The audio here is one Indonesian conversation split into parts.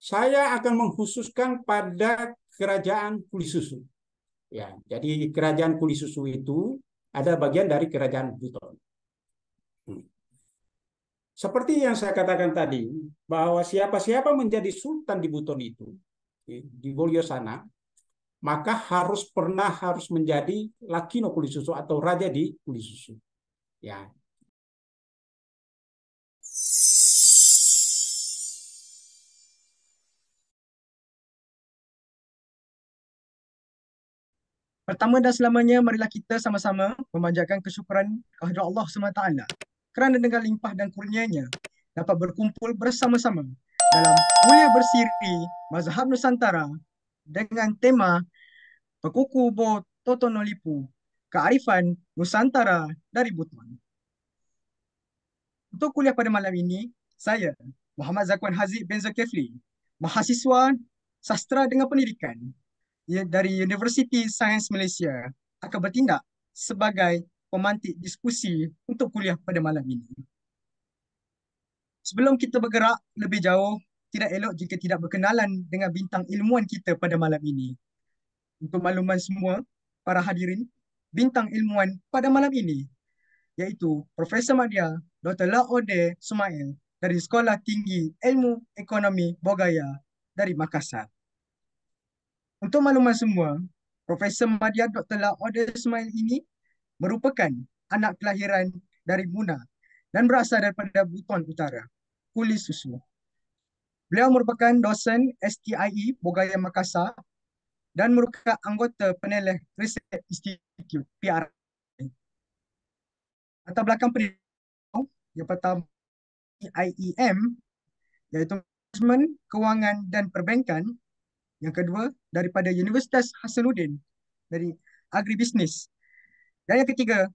saya akan mengkhususkan pada kerajaan Kulisusu. Ya, jadi kerajaan Kulisusu itu ada bagian dari kerajaan Buton. Seperti yang saya katakan tadi, bahwa siapa-siapa menjadi sultan di Buton itu, di Bolyosana, maka harus menjadi Lakino Kulisusu atau raja di Kulisusu. Ya. Pertama dan selamanya, marilah kita sama-sama memanjatkan kesyukuran kehadrat Allah SWT kerana dengan limpah dan kurnianya dapat berkumpul bersama-sama dalam kuliah bersiri Mazhab Nusantara dengan tema Pekukubo Totonolipu, Kearifan Nusantara dari Buton. Untuk kuliah pada malam ini, saya, Muhammad Zakwan Hazib bin Zulkifli, mahasiswa sastra dengan pendidikan dari University Sains Malaysia, akan bertindak sebagai pemantik diskusi untuk kuliah pada malam ini. Sebelum kita bergerak lebih jauh, tidak elok jika tidak berkenalan dengan bintang ilmuwan kita pada malam ini. Untuk makluman semua para hadirin, bintang ilmuwan pada malam ini iaitu Profesor Madya Dr. Laode Sumail dari Sekolah Tinggi Ilmu Ekonomi Bogaya dari Makassar. Untuk makluman semua, Profesor Madya Dr. Laode Sumail ini merupakan anak kelahiran dari Muna dan berasal daripada Buton Utara, Kulisusu. Beliau merupakan dosen STIE Bogaya Makassar dan merupakan anggota peneleh Riset Institute PRI. Latar belakang pendidikan yang pertama IEM, iaitu Manajemen, Kewangan dan Perbankan. Yang kedua, daripada Universitas Hasanuddin dari Agribisnis. Dan yang ketiga,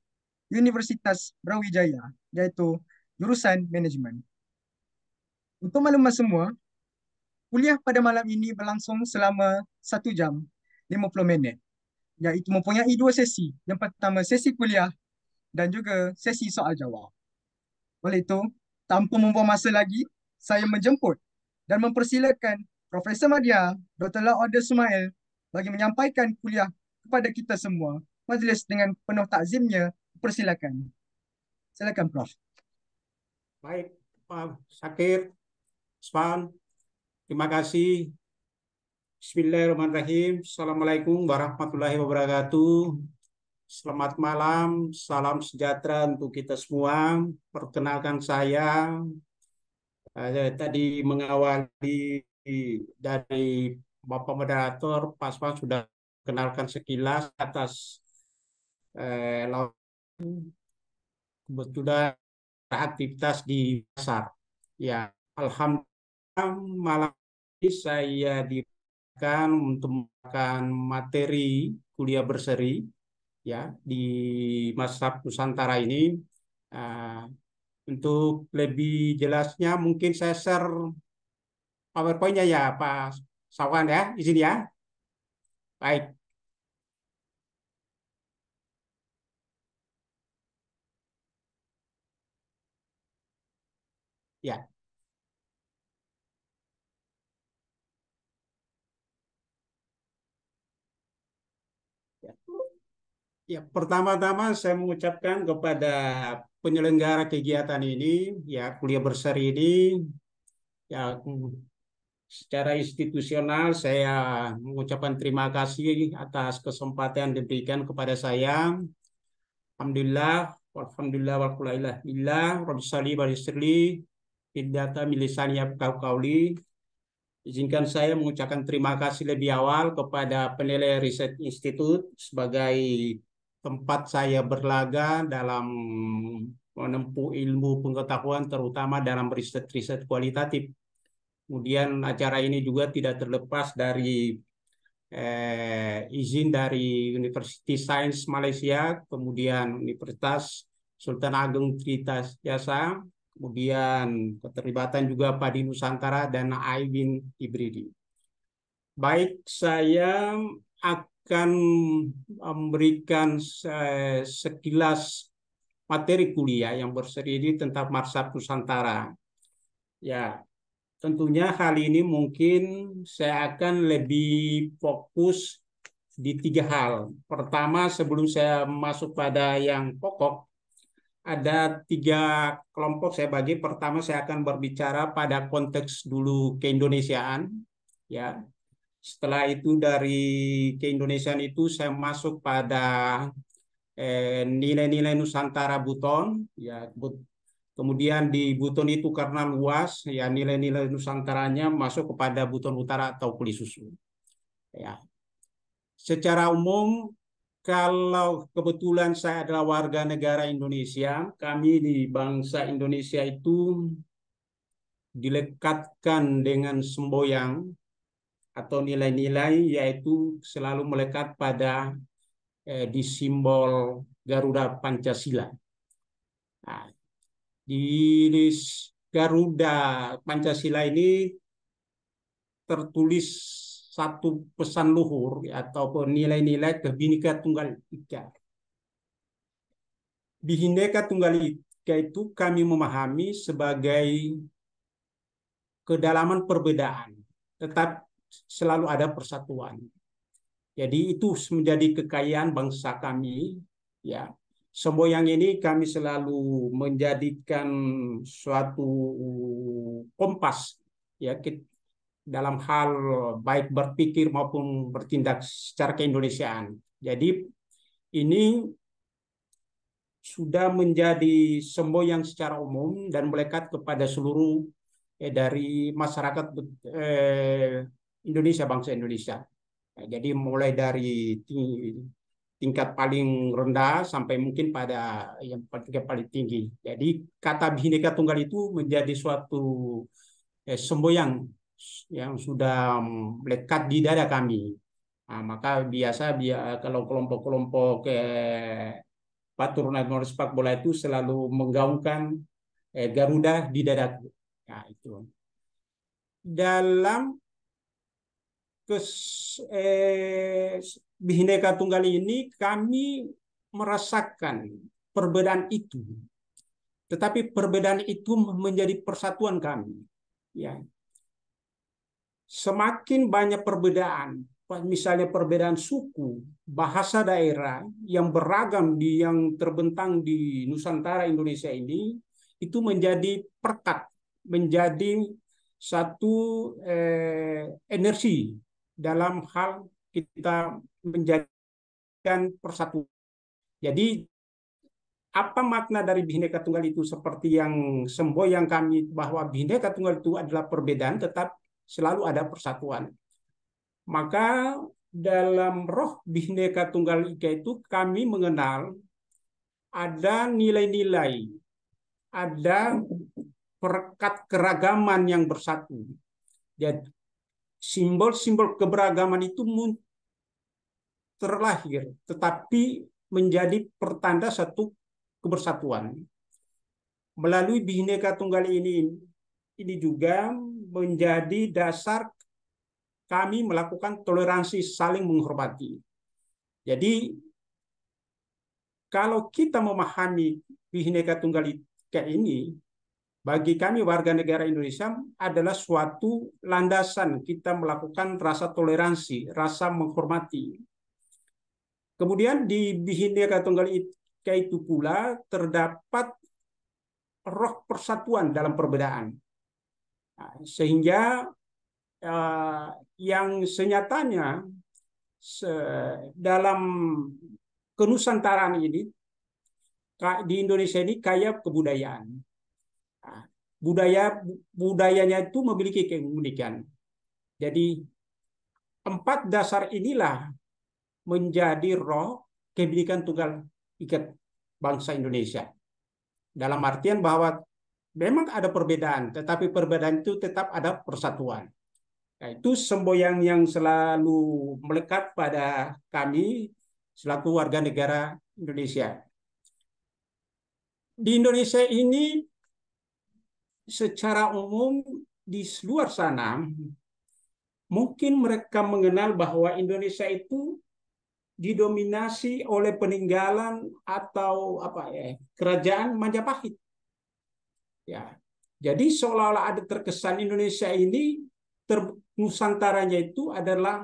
Universitas Brawijaya, iaitu jurusan Manajemen. Untuk makluman semua, kuliah pada malam ini berlangsung selama 1 jam 50 minit, iaitu mempunyai 2 sesi. Yang pertama, sesi kuliah dan juga sesi soal jawab. Oleh itu, tanpa membuang masa lagi, saya menjemput dan mempersilakan Profesor Madya Dr. Laode Sumail bagi menyampaikan kuliah kepada kita semua. Majlis dengan penuh takzimnya, persilakan. Silakan Prof. Baik, Pak Syakir, Usman, terima kasih. Bismillahirrahmanirrahim. Assalamualaikum warahmatullahi wabarakatuh. Selamat malam, salam sejahtera untuk kita semua. Perkenalkan saya, tadi mengawali dari Bapak Moderator, Pak Usman sudah kenalkan sekilas atas kebetulan aktivitas di pasar. Ya, alhamdulillah malam ini saya diberikan untuk melakukan materi kuliah berseri ya di Mazhab Nusantara ini. Untuk lebih jelasnya mungkin saya share PowerPoint-nya ya Pak Sawan ya, izin ya. Baik. Ya. Ya, pertama-tama saya mengucapkan kepada penyelenggara kegiatan ini, ya kuliah berseri ini, ya secara institusional saya mengucapkan terima kasih atas kesempatan yang diberikan kepada saya. Alhamdulillah, walhamdulillah, walkulailah illah, rabbi salih, barisirli, hidata milisani abkau kauli. Izinkan saya mengucapkan terima kasih lebih awal kepada peneleh Riset Institute sebagai tempat saya berlaga dalam menempuh ilmu pengetahuan terutama dalam riset-riset kualitatif. Kemudian acara ini juga tidak terlepas dari izin dari Universitas Sains Malaysia, kemudian Universitas Sultan Ageng Jasa, kemudian keterlibatan juga Padi Nusantara dan Aibin Ibridi. Baik, saya akan memberikan sekilas materi kuliah yang berseri tentang Mazhab Nusantara. Ya, Tentunya kali ini mungkin saya akan lebih fokus di tiga hal. Pertama, sebelum saya masuk pada yang pokok, ada tiga kelompok saya bagi. Pertama, saya akan berbicara pada konteks dulu keindonesiaan, ya. Setelah itu dari keindonesiaan itu saya masuk pada nilai-nilai Nusantara Buton, ya. Kemudian di Buton itu karena luas, ya nilai-nilai Nusantaranya masuk kepada Buton Utara atau Kulisusu. Ya. Secara umum, kalau kebetulan saya adalah warga negara Indonesia, kami di bangsa Indonesia itu dilekatkan dengan semboyang atau nilai-nilai, yaitu selalu melekat pada di simbol Garuda Pancasila. Nah, di Garuda Pancasila ini tertulis satu pesan luhur atau nilai-nilai Bhinneka Tunggal Ika. Bhinneka Tunggal Ika itu kami memahami sebagai kedalaman perbedaan, tetap selalu ada persatuan. Jadi itu menjadi kekayaan bangsa kami, ya. Semboyang ini kami selalu menjadikan suatu kompas, ya, dalam hal baik berpikir maupun bertindak secara keindonesiaan. Jadi ini sudah menjadi semboyang secara umum dan melekat kepada seluruh dari masyarakat Indonesia, bangsa Indonesia. Nah, jadi mulai dari tingkat paling rendah sampai mungkin pada yang paling tinggi. Jadi kata Bhinneka Tunggal itu menjadi suatu semboyang yang sudah melekat di dada kami. Nah, maka biasa kalau kelompok-kelompok peturnas sepak bola itu selalu menggaungkan Garuda di dadaku. Nah, itu dalam Bhinneka Tunggal ini kami merasakan perbedaan itu, tetapi perbedaan itu menjadi persatuan kami. Ya, semakin banyak perbedaan, misalnya perbedaan suku, bahasa daerah yang beragam yang terbentang di Nusantara Indonesia ini, itu menjadi perkat, menjadi satu energi dalam hal kita menjadikan persatuan. Jadi apa makna dari Bhinneka Tunggal itu seperti yang semboyang kami, bahwa Bhinneka Tunggal itu adalah perbedaan tetap selalu ada persatuan. Maka dalam roh Bhinneka Tunggal Ika itu kami mengenal ada nilai-nilai, ada perekat keragaman yang bersatu. Jadi simbol-simbol keberagaman itu terlahir, tetapi menjadi pertanda satu kebersatuan. Melalui Bhinneka Tunggal ini juga menjadi dasar kami melakukan toleransi, saling menghormati. Jadi kalau kita memahami Bhinneka Tunggal Ika ini, bagi kami warga negara Indonesia adalah suatu landasan kita melakukan rasa toleransi, rasa menghormati. Kemudian di Bhinneka Tunggal Ika itu pula terdapat roh persatuan dalam perbedaan. Sehingga yang senyatanya dalam kenusantaraan ini, di Indonesia ini kaya kebudayaan. Budayanya itu memiliki keunikan. Jadi empat dasar inilah menjadi roh Bhinneka Tunggal Ika bangsa Indonesia. Dalam artian bahwa memang ada perbedaan, tetapi perbedaan itu tetap ada persatuan. Nah, itu semboyang yang selalu melekat pada kami selaku warga negara Indonesia. Di Indonesia ini secara umum di luar sana mungkin mereka mengenal bahwa Indonesia itu didominasi oleh peninggalan atau kerajaan Majapahit, ya. Jadi seolah-olah ada terkesan Indonesia ini, Nusantaranya itu adalah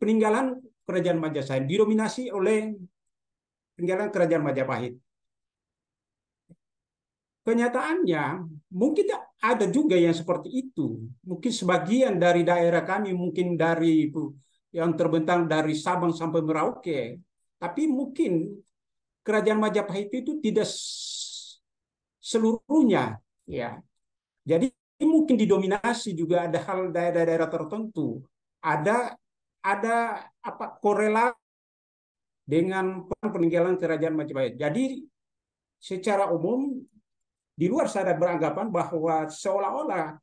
peninggalan kerajaan Majapahit, didominasi oleh peninggalan kerajaan Majapahit. Kenyataannya mungkin ada juga yang seperti itu. Mungkin sebagian dari daerah kami, mungkin dari yang terbentang dari Sabang sampai Merauke. Tapi mungkin kerajaan Majapahit itu tidak seluruhnya, ya. Jadi mungkin didominasi juga ada hal daerah-daerah tertentu. Ada apa korelasi dengan peninggalan kerajaan Majapahit. Jadi secara umum di luar sadar beranggapan bahwa seolah-olah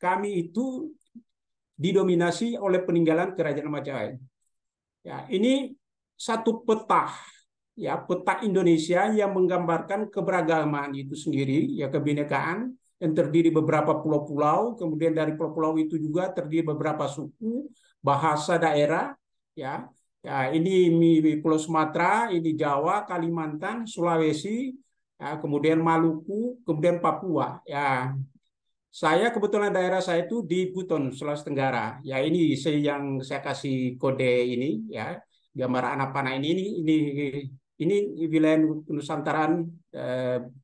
kami itu didominasi oleh peninggalan kerajaan Majapahit. Ya, ini satu peta, ya, peta Indonesia yang menggambarkan keberagaman itu sendiri, ya, kebinekaan yang terdiri beberapa pulau-pulau, kemudian dari pulau-pulau itu juga terdiri beberapa suku, bahasa daerah, ya. Ya, ini Pulau Sumatera, ini Jawa, Kalimantan, Sulawesi, ya, kemudian Maluku, kemudian Papua. Ya, saya kebetulan daerah saya itu di Buton, Sulawesi Tenggara. Ya, ini yang saya kasih kode ini, ya, gambar anak panah ini wilayah Nusantaran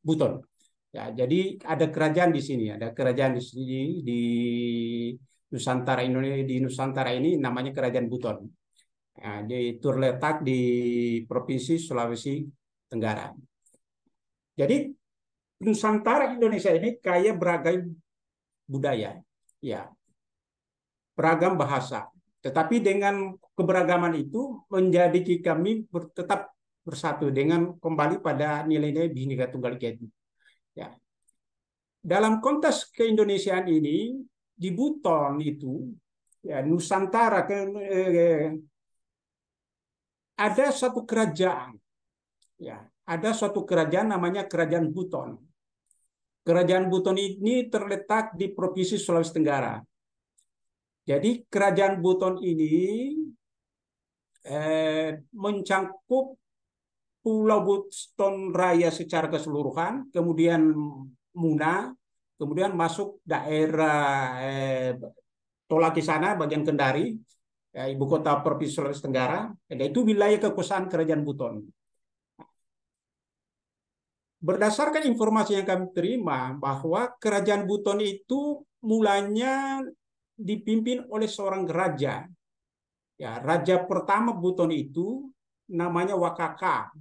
Buton. Ya, jadi ada kerajaan di sini, ada kerajaan di sini di Nusantara Indonesia, di Nusantara ini namanya Kerajaan Buton. Nah, itu terletak di Provinsi Sulawesi Tenggara. Jadi Nusantara Indonesia ini kaya beragam budaya, ya, beragam bahasa. Tetapi dengan keberagaman itu menjadi kami tetap bersatu dengan kembali pada nilai-nilai Bhinneka Tunggal Ika itu. Ya. Dalam konteks keindonesiaan ini di Buton itu, ya, Nusantara ada satu kerajaan, ya. Ada suatu kerajaan namanya Kerajaan Buton. Kerajaan Buton ini terletak di Provinsi Sulawesi Tenggara. Jadi Kerajaan Buton ini mencangkup Pulau Buton Raya secara keseluruhan, kemudian Muna, kemudian masuk daerah Tolaki sana, bagian Kendari, ya, ibu kota Provinsi Sulawesi Tenggara. Dan itu wilayah kekuasaan Kerajaan Buton. Berdasarkan informasi yang kami terima bahwa Kerajaan Buton itu mulanya dipimpin oleh seorang raja. Ya, raja pertama Buton itu namanya Wakaka.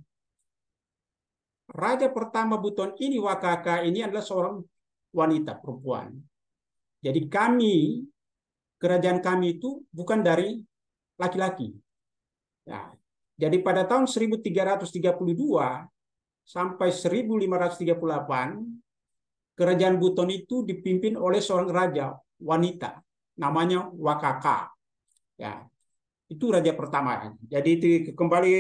Raja pertama Buton ini, Wakaka ini, adalah seorang wanita perempuan. Jadi kami, kerajaan kami itu bukan dari laki-laki. Ya, jadi pada tahun 1332 sampai 1538, Kerajaan Buton itu dipimpin oleh seorang raja wanita, namanya Wakaka. Ya, itu raja pertama. Jadi itu kembali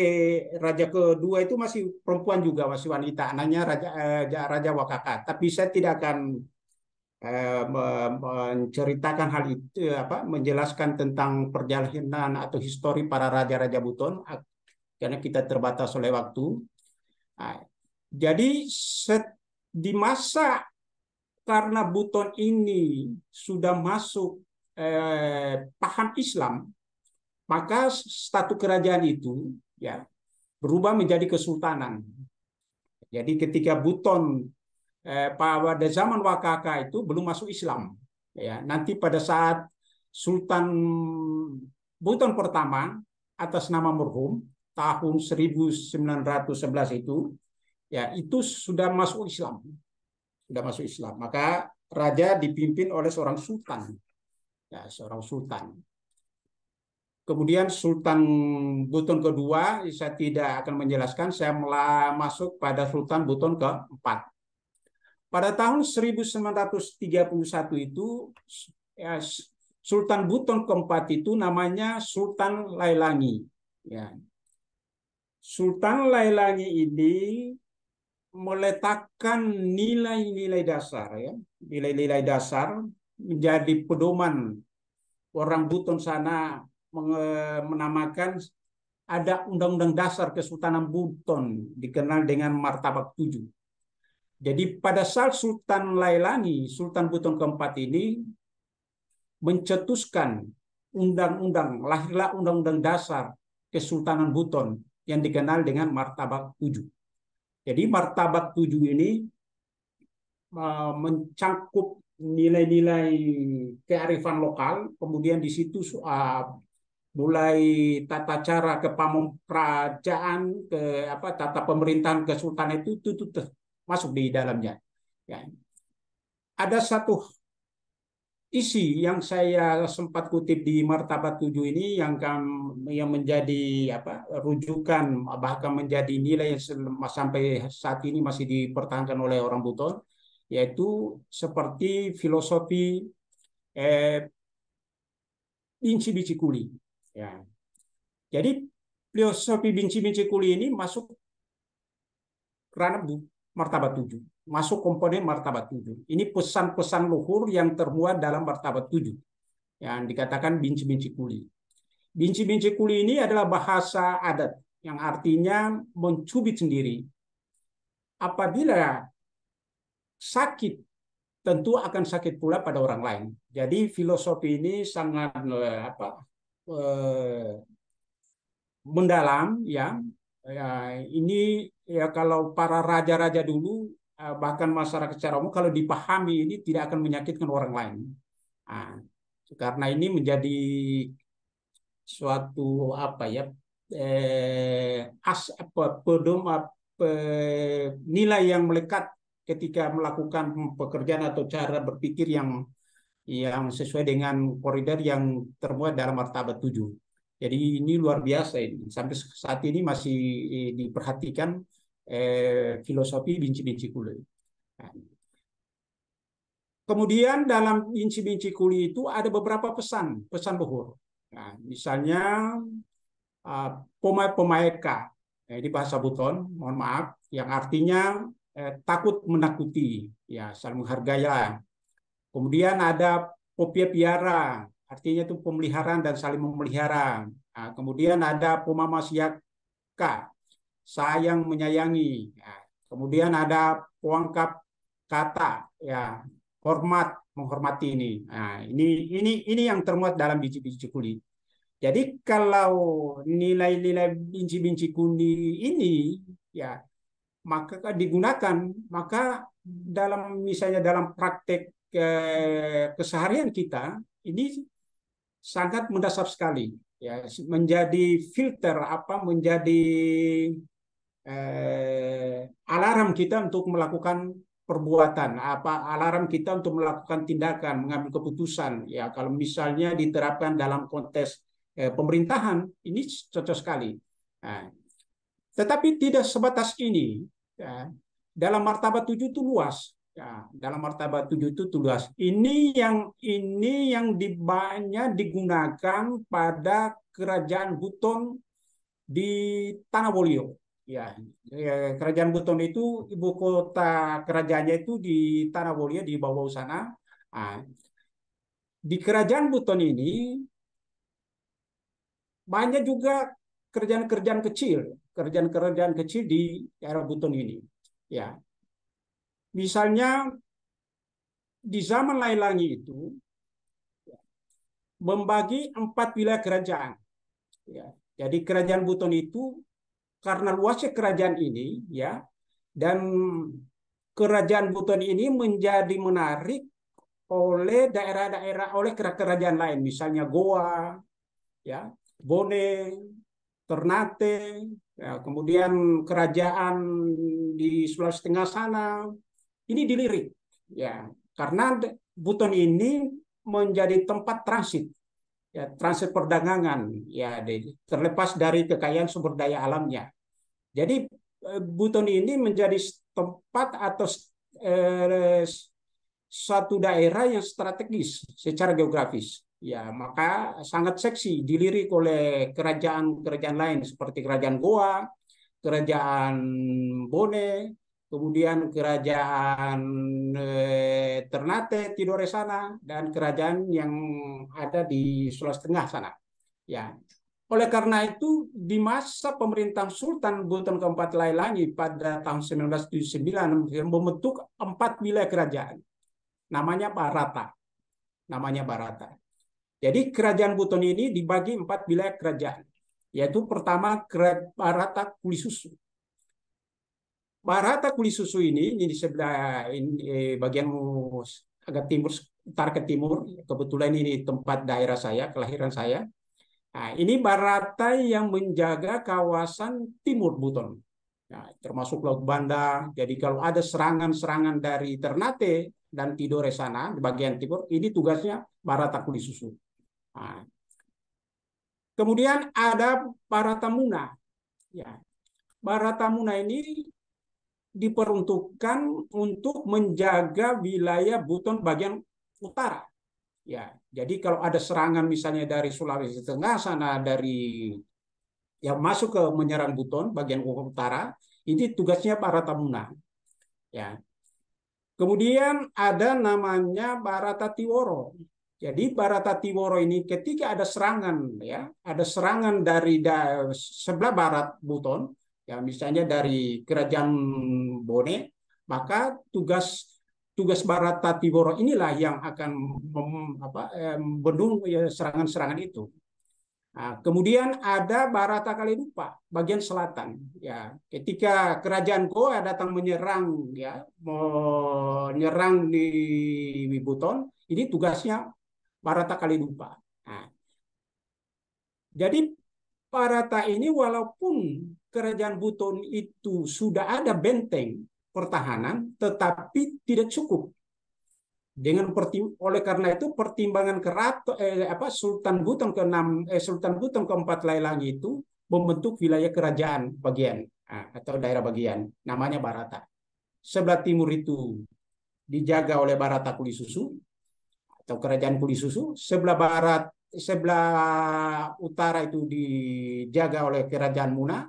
raja kedua itu masih perempuan juga, masih wanita. Anaknya raja Wakaka. Tapi saya tidak akan menceritakan hal itu, apa, menjelaskan tentang perjalanan atau histori para raja-raja Buton karena kita terbatas oleh waktu. Nah, jadi di masa karena Buton ini sudah masuk paham Islam, maka status kerajaan itu, ya, berubah menjadi kesultanan. Jadi ketika Buton pada zaman Wakaka itu belum masuk Islam, ya, nanti pada saat Sultan Buton pertama atas nama merhum tahun 1911 itu, ya, itu sudah masuk Islam. Sudah masuk Islam. Maka raja dipimpin oleh seorang sultan. Ya, seorang sultan. Kemudian Sultan Buton kedua, saya tidak akan menjelaskan, saya malah masuk pada Sultan Buton keempat. Pada tahun 1931 itu, ya, Sultan Buton keempat itu namanya Sultan Lailangi. Ya. Sultan Lailangi ini meletakkan nilai-nilai dasar, ya, nilai-nilai dasar menjadi pedoman. Orang Buton sana menamakan ada Undang-Undang Dasar Kesultanan Buton dikenal dengan Martabak 7. Jadi pada saat Sultan Lailani, Sultan Buton keempat ini mencetuskan undang-undang, lahirlah undang-undang dasar Kesultanan Buton yang dikenal dengan Martabak 7. Jadi Martabak 7 ini mencangkup nilai-nilai kearifan lokal, kemudian di situ mulai tata cara kepramontrajaan, tata pemerintahan kesultanan itu masuk di dalamnya. Ya. Ada satu isi yang saya sempat kutip di Martabat 7 ini yang menjadi rujukan, bahkan menjadi nilai yang sampai saat ini masih dipertahankan oleh orang Buton, yaitu seperti filosofi Binci-Binci Kuli. Ya. Jadi filosofi Binci-Binci Kuli ini masuk kerana Martabat 7, masuk komponen Martabat 7. Ini pesan-pesan luhur yang termuat dalam Martabat 7 yang dikatakan Binci-Binci Kuli. Binci-Binci Kuli ini adalah bahasa adat yang artinya mencubit sendiri. Apabila sakit, tentu akan sakit pula pada orang lain. Jadi filosofi ini sangat mendalam, ya. Ini ya, kalau para raja-raja dulu bahkan masyarakat secara umum kalau dipahami ini tidak akan menyakitkan orang lain. Nah, karena ini menjadi suatu nilai yang melekat ketika melakukan pekerjaan atau cara berpikir yang sesuai dengan koridor yang termuat dalam Martabat 7. Jadi ini luar biasa ini. Sampai saat ini masih diperhatikan filosofi Binci-Binci Kuli. Kemudian dalam Binci-Binci Kuli itu ada beberapa pesan luhur. Nah, misalnya pomaeka, ini bahasa Buton, mohon maaf, yang artinya takut menakuti, ya, saling menghargailah. Kemudian ada popia piara, artinya itu pemeliharaan dan saling memelihara. Nah, kemudian ada pomamasiaka, sayang menyayangi. Nah, kemudian ada poangkap kata, ya, hormat menghormati ini. Nah, ini yang termuat dalam Binci-Binci Kuli. Jadi kalau nilai-nilai Binci-Binci Kuli ini, ya, maka digunakan, maka dalam misalnya dalam praktek keseharian kita ini sangat mendasar sekali, ya, menjadi filter menjadi alarm kita untuk melakukan perbuatan, alarm kita untuk melakukan tindakan, mengambil keputusan, ya. Kalau misalnya diterapkan dalam konteks pemerintahan ini cocok sekali. Nah, tetapi tidak sebatas ini, ya. Dalam Martabat 7 itu luas, ya. Ini yang banyak digunakan pada kerajaan Buton di Tanah Wolio, ya. Kerajaan Buton itu ibu kota kerajaannya itu di Tanah Wolio di bawah sana. Nah, di kerajaan Buton ini banyak juga kerjaan-kerjaan kecil di daerah Buton ini, ya. Misalnya di zaman Lailangi itu membagi 4 wilayah kerajaan. Ya, jadi kerajaan Buton itu karena luasnya kerajaan ini, ya, dan kerajaan Buton ini menjadi menarik oleh daerah-daerah, oleh kerajaan lain, misalnya Goa, ya, Bone, Ternate, ya, kemudian kerajaan di Sulawesi Tengah sana. Ini dilirik, ya, karena Buton ini menjadi tempat transit, ya, transit perdagangan, ya, terlepas dari kekayaan sumber daya alamnya. Jadi Buton ini menjadi tempat atau satu daerah yang strategis secara geografis, ya, maka sangat seksi dilirik oleh kerajaan-kerajaan lain seperti kerajaan Goa, kerajaan Bone, kemudian kerajaan Ternate, Tidore sana, dan kerajaan yang ada di Sulawesi Tengah sana. Ya, Oleh karena itu, di masa pemerintahan Sultan Sultan keempat Lailangi pada tahun 1979 membentuk 4 wilayah kerajaan. Namanya Barata. Jadi kerajaan Buton ini dibagi 4 wilayah kerajaan. Yaitu pertama Barata Kulisusu. Barata Kulisusu ini di sebelah bagian agak timur, utara ke timur. Kebetulan ini tempat daerah saya, kelahiran saya. Nah, ini Barata yang menjaga kawasan timur Buton, nah, termasuk Laut Banda. Jadi kalau ada serangan-serangan dari Ternate dan Tidore sana, di bagian timur, ini tugasnya Barata Kulisusu. Nah. Kemudian ada Barata Muna. Ya. Barata Muna ini diperuntukkan untuk menjaga wilayah Buton bagian utara. Ya, jadi kalau ada serangan misalnya dari Sulawesi Tengah sana, dari yang masuk ke menyerang Buton bagian utara, ini tugasnya Barata Muna. Ya. Kemudian ada namanya Barata Tiworo. Jadi Barata Tiworo ini ketika ada serangan, ya, ada serangan dari sebelah barat Buton, ya misalnya dari Kerajaan Bone, maka tugas Barata Tiworo inilah yang akan membendung serangan-serangan itu. Nah, kemudian ada Barata Kaledupa bagian selatan. Ya, ketika Kerajaan Goa datang menyerang, ya, menyerang di Buton, ini tugasnya Barata Kaledupa. Nah, jadi Barata ini walaupun Kerajaan Buton itu sudah ada benteng pertahanan, tetapi tidak cukup. Oleh karena itu pertimbangan Sultan Buton ke-6 Sultan Buton ke-4 Lailangi itu membentuk wilayah kerajaan bagian atau daerah bagian namanya Barata. Sebelah timur itu dijaga oleh Barata Kulisusu atau Kerajaan Kulisusu, sebelah utara itu dijaga oleh Kerajaan Muna.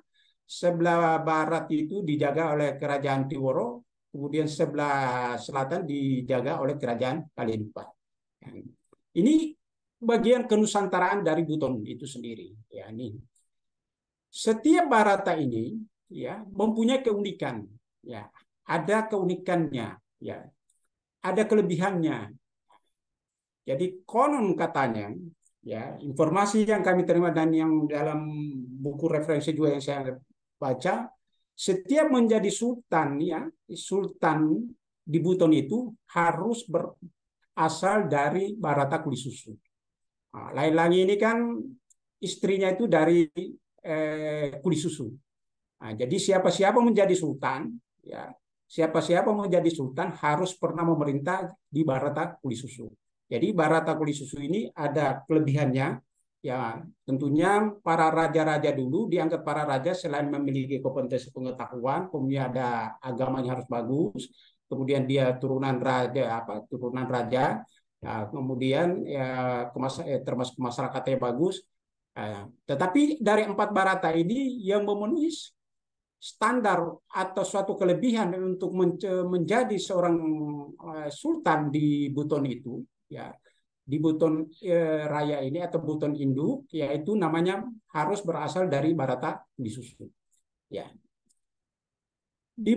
Sebelah barat itu dijaga oleh Kerajaan Tiworo, kemudian sebelah selatan dijaga oleh Kerajaan Kaledupa. Ini bagian kenusantaraan dari Buton itu sendiri. Ya, ini. Setiap Barata ini, ya, mempunyai keunikan. Ya, ada keunikannya, ya, ada kelebihannya. Jadi konon katanya, ya, informasi yang kami terima dan yang dalam buku referensi juga yang saya baca, setiap menjadi sultan, ya, sultan di Buton itu harus berasal dari Barata Kulisusu. Nah, Lailangi ini kan istrinya itu dari Kulisusu. Nah, jadi siapa-siapa menjadi sultan, ya, siapa-siapa menjadi sultan harus pernah memerintah di Barata Kulisusu. Jadi Barata Kulisusu ini ada kelebihannya. Ya, tentunya para raja-raja dulu dianggap para raja selain memiliki kompetensi pengetahuan, kemudian ada agamanya harus bagus, kemudian dia turunan raja, ya, kemudian ya, termasuk masyarakatnya bagus. Ya, tetapi dari 4 Barata ini yang memenuhi standar atau suatu kelebihan untuk menjadi seorang sultan di Buton itu, ya. Di Buton Raya ini atau Buton Induk, yaitu namanya harus berasal dari Barata Kulisusu. Ya. Di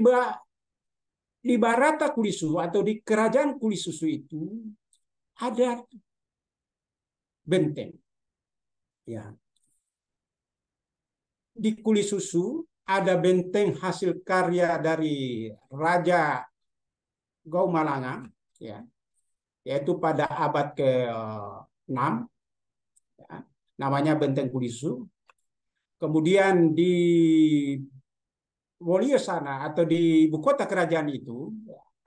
Barata Kulisusu atau di Kerajaan Kulisusu itu ada benteng. Ya. Di Kulisusu ada benteng hasil karya dari Raja Gaumalanga, ya, yaitu pada abad ke-6, ya, namanya Benteng Kulisusu. Kemudian di Wolio sana atau di ibu kota kerajaan itu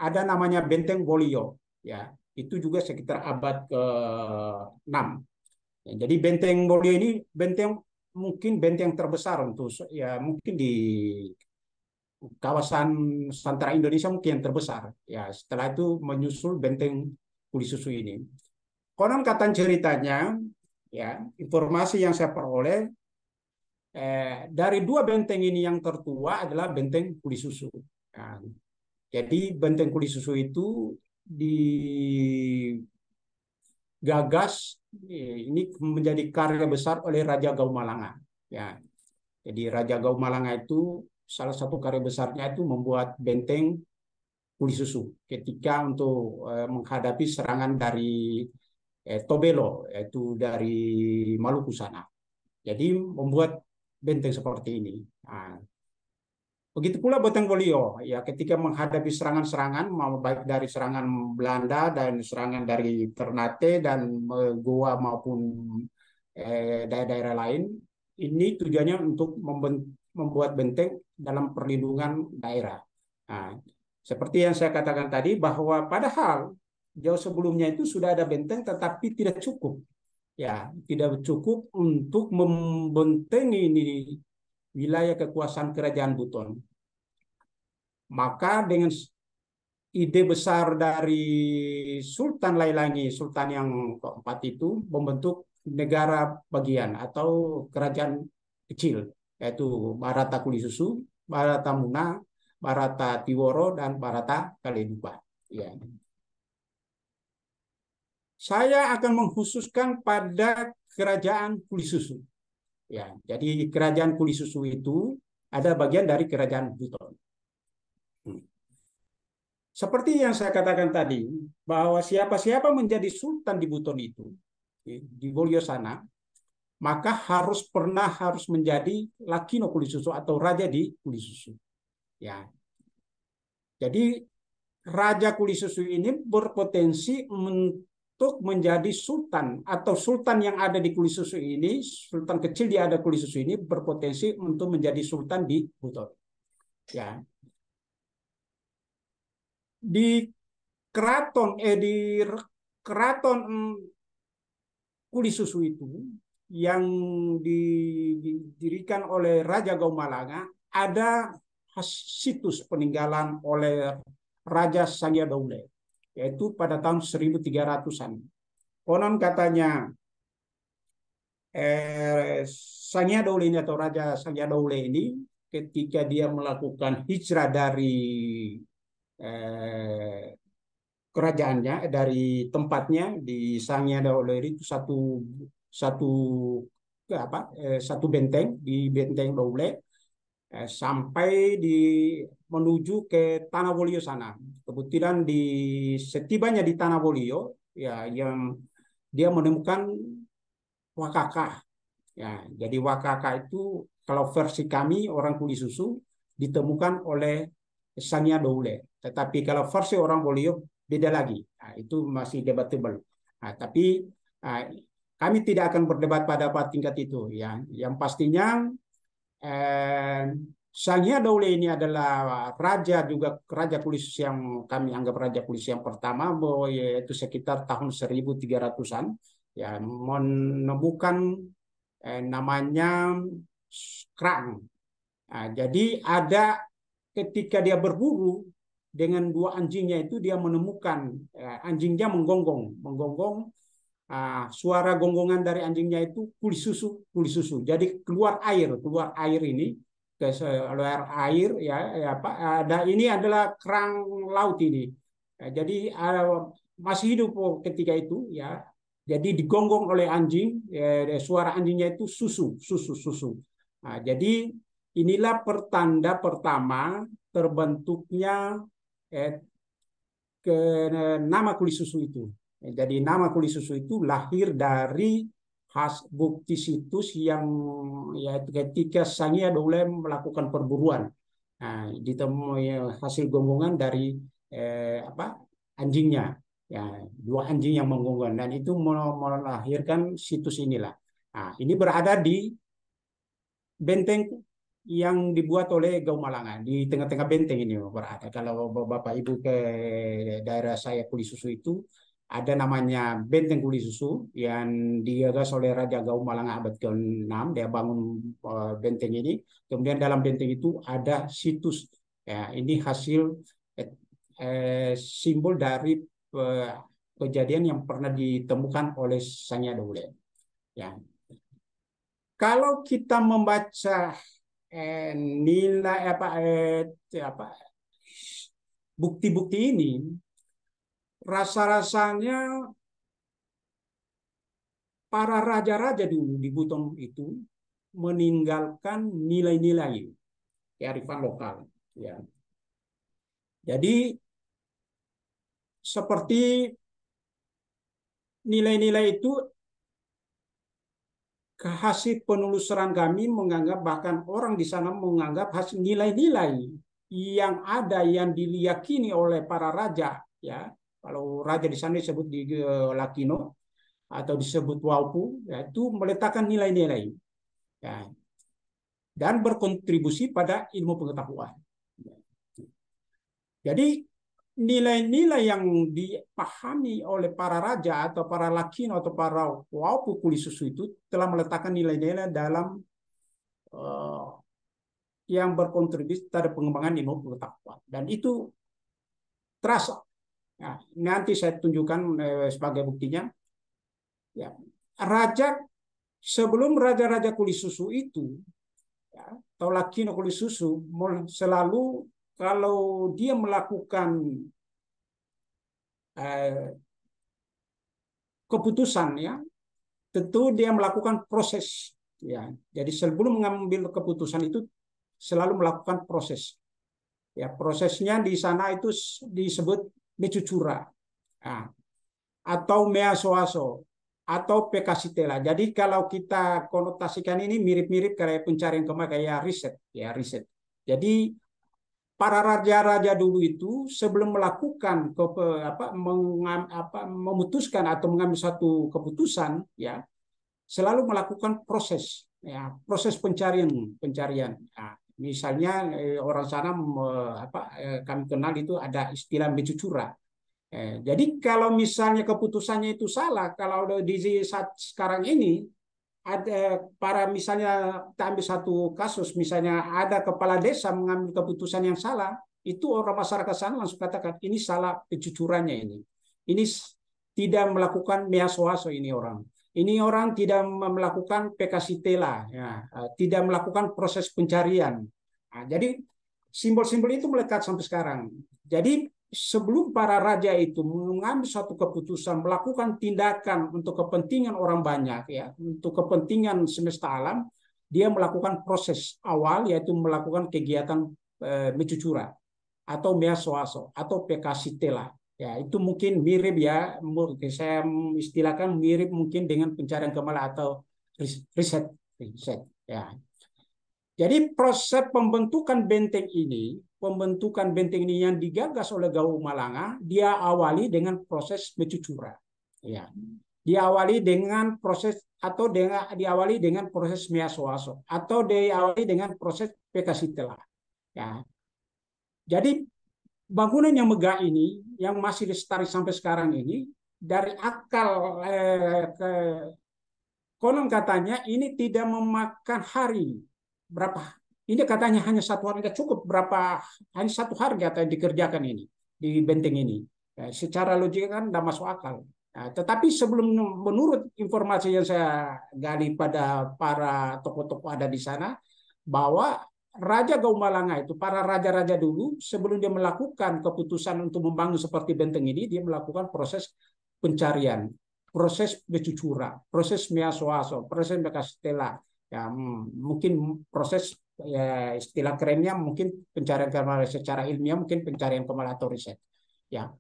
ada namanya Benteng Wolio, ya, itu juga sekitar abad ke-6. Ya, jadi Benteng Wolio ini mungkin benteng terbesar untuk, ya, mungkin di kawasan Nusantara Indonesia mungkin yang terbesar. Ya, setelah itu menyusul Benteng Kulisusu ini. Konon kata ceritanya, ya, informasi yang saya peroleh dari 2 benteng ini yang tertua adalah Benteng Kulisusu. Nah, jadi Benteng Kulisusu itu gagas ini menjadi karya besar oleh Raja Gaumalanga. Ya, jadi Raja Gaumalanga itu salah satu karya besarnya itu membuat benteng Kuli Susu ketika untuk menghadapi serangan dari Tobelo, yaitu dari Maluku sana. Jadi membuat benteng seperti ini. Nah, begitu pula Benteng Polio, ya ketika menghadapi serangan-serangan, baik dari serangan Belanda dan serangan dari Ternate dan Goa maupun daerah-daerah lain. Ini tujuannya untuk membuat benteng dalam perlindungan daerah. Nah, seperti yang saya katakan tadi bahwa padahal jauh sebelumnya itu sudah ada benteng tetapi tidak cukup. Ya, tidak cukup untuk membentengi ini wilayah kekuasaan kerajaan Buton. Maka dengan ide besar dari Sultan Lailangi, Sultan yang keempat itu membentuk negara bagian atau kerajaan kecil, yaitu Barata Kuli Susu, Barata Muna, Barata Tiworo, dan Barata Kaledupa. Ya. Saya akan mengkhususkan pada kerajaan Kuli Susu. Ya, jadi kerajaan Kuli Susu itu ada bagian dari kerajaan Buton. Seperti yang saya katakan tadi, bahwa siapa-siapa menjadi sultan di Buton itu, di Bolio sana, maka harus menjadi Lakino Kuli Susu atau raja di Kuli Susu. Ya. Jadi raja Kuli Susu ini berpotensi untuk menjadi sultan atau sultan yang ada di Kuli Susu ini, sultan kecil di ada Kuli Susu ini berpotensi untuk menjadi sultan di Buton. Ya. Di keraton Kuli Susu itu yang didirikan oleh Raja Gaumalanga ada situs peninggalan oleh Raja Sangya Daule, yaitu pada tahun 1300-an. Konon katanya Sangya Daule ini atau Raja Sangya Daule ini ketika dia melakukan hijrah dari kerajaannya, dari tempatnya di Sangya Daule itu satu benteng di Benteng Daule sampai menuju ke Tanah Bolio sana. Kebetulan setibanya di Tanah Bolio, ya, yang dia menemukan Wakaka. Ya, jadi Wakaka itu kalau versi kami orang Kuli Susu ditemukan oleh Sangya Daule, tetapi kalau versi orang Bolio beda lagi. Nah, itu masih debatable. Nah, tapi kami tidak akan berdebat pada tingkat itu. Ya. Yang pastinya Sangya Daule ini adalah raja Kuli Susu yang kami anggap raja Kuli Susu yang pertama, yaitu sekitar tahun 1300-an. Ya, menemukan namanya Krang. Nah, jadi ada ketika dia berburu dengan dua anjingnya itu dia menemukan anjingnya menggonggong. Suara gonggongan dari anjingnya itu Kuli Susu. Jadi keluar air ini, ya ada ini adalah kerang laut ini. Jadi masih hidup ketika itu ya. Jadi digonggong oleh anjing, suara anjingnya itu susu. Jadi inilah pertanda pertama terbentuknya nama Kuli Susu itu. Jadi nama Kuli Susu itu lahir dari bukti situs yang yaitu ketika Sangya Daule melakukan perburuan. Nah, ditemui hasil gonggongan dari anjingnya. Ya, dua anjing yang menggonggong dan itu melahirkan situs inilah. Nah, ini berada di benteng yang dibuat oleh Gaumalanga, di tengah-tengah benteng ini berada. Kalau Bapak Ibu ke daerah saya Kuli Susu itu ada namanya Benteng Kuli Susu yang digagas oleh Raja Gaumalanga abad ke-6. Dia bangun benteng ini, kemudian dalam benteng itu ada situs. Ya, ini hasil simbol dari kejadian yang pernah ditemukan oleh Sangya Daule. Ya. Kalau kita membaca bukti-bukti ini rasa-rasanya para raja-raja dulu di Buton itu meninggalkan nilai-nilai kearifan lokal. Ya. Jadi seperti nilai-nilai itu hasil penelusuran kami menganggap, bahkan orang di sana menganggap hasil nilai-nilai yang ada yang diyakini oleh para raja, ya. Kalau raja di sana disebut di Lakino atau disebut Waupu, yaitu meletakkan nilai-nilai, ya, dan berkontribusi pada ilmu pengetahuan. Jadi nilai-nilai yang dipahami oleh para raja atau para Lakino atau para Waupu kulisusu itu telah meletakkan nilai-nilai dalam yang berkontribusi terhadap pengembangan ilmu pengetahuan, dan itu terasa. Nah, nanti saya tunjukkan sebagai buktinya. Ya, raja sebelum raja-raja kulisusu itu, ya, atau Lakino kulisusu, selalu kalau dia melakukan keputusan, ya, tentu dia melakukan proses. Ya, jadi sebelum mengambil keputusan itu selalu melakukan proses. Ya, prosesnya di sana itu disebut mecucura, atau measoaso, atau pekasitela. Jadi kalau kita konotasikan ini mirip-mirip kayak pencarian kemarin, kayak riset, ya, riset. Jadi para raja-raja dulu itu sebelum melakukan memutuskan atau mengambil satu keputusan, ya, selalu melakukan proses, ya, proses pencarian. Nah, misalnya orang sana kami kenal itu ada istilah mecucura. Jadi kalau misalnya keputusannya itu salah, kalau di saat sekarang ini ada para, misalnya kita ambil satu kasus, misalnya ada kepala desa mengambil keputusan yang salah, itu orang masyarakat sana langsung katakan ini salah pencucurannya, ini tidak melakukan measoaso, ini orang tidak melakukan pekasitela, ya, tidak melakukan proses pencarian. Nah, jadi simbol-simbol itu melekat sampai sekarang. Jadi sebelum para raja itu mengambil suatu keputusan, melakukan tindakan untuk kepentingan orang banyak, ya, untuk kepentingan semesta alam, dia melakukan proses awal, yaitu melakukan kegiatan mecucura atau measoaso atau pekasitela. Ya, itu mungkin mirip, ya, saya istilahkan mirip mungkin dengan pencarian kemala atau riset, ya. Jadi proses pembentukan benteng ini yang digagas oleh Gaung Malanga, dia awali dengan proses mecucura, ya. Diawali dengan proses measoaso atau diawali dengan proses pekasitela, ya. Jadi bangunan yang megah ini, yang masih lestari sampai sekarang ini, dari akal konon katanya ini tidak memakan hari berapa. Ini katanya hanya satu hari, nggak cukup berapa, hanya satu hari katanya dikerjakan ini di benteng ini. Secara logika kan tidak masuk akal. Nah, tetapi sebelum, menurut informasi yang saya gali pada para tokoh-tokoh ada di sana, bahwa Raja Gaung Malanga itu, para raja-raja dulu sebelum dia melakukan keputusan untuk membangun seperti benteng ini, dia melakukan proses pencarian, proses mecucura, proses measoaso, proses pekasitela, ya, mungkin proses, ya, istilah kerennya mungkin pencarian kemala, secara ilmiah mungkin pencarian kemala atau riset, ya.